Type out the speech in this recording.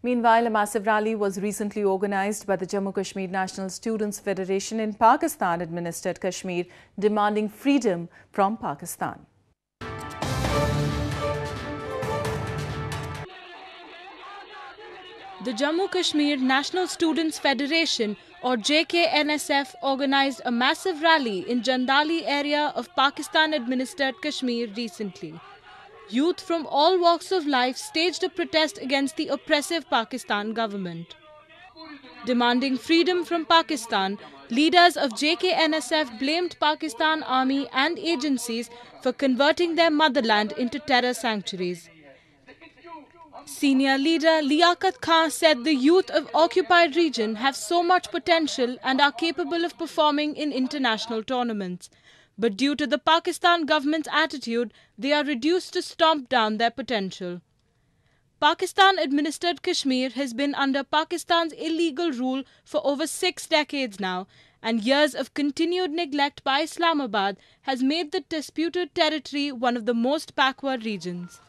Meanwhile, a massive rally was recently organized by the Jammu Kashmir National Students Federation in Pakistan-administered Kashmir, demanding freedom from Pakistan. The Jammu Kashmir National Students Federation, or JKNSF, organized a massive rally in Jandali area of Pakistan-administered Kashmir recently. Youth from all walks of life staged a protest against the oppressive Pakistan government. Demanding freedom from Pakistan, leaders of JKNSF blamed Pakistan army and agencies for converting their motherland into terror sanctuaries. Senior leader Liaquat Khan said the youth of occupied region have so much potential and are capable of performing in international tournaments. But due to the Pakistan government's attitude, they are reduced to stomp down their potential. Pakistan-administered Kashmir has been under Pakistan's illegal rule for over 6 decades now, and years of continued neglect by Islamabad has made the disputed territory one of the most backward regions.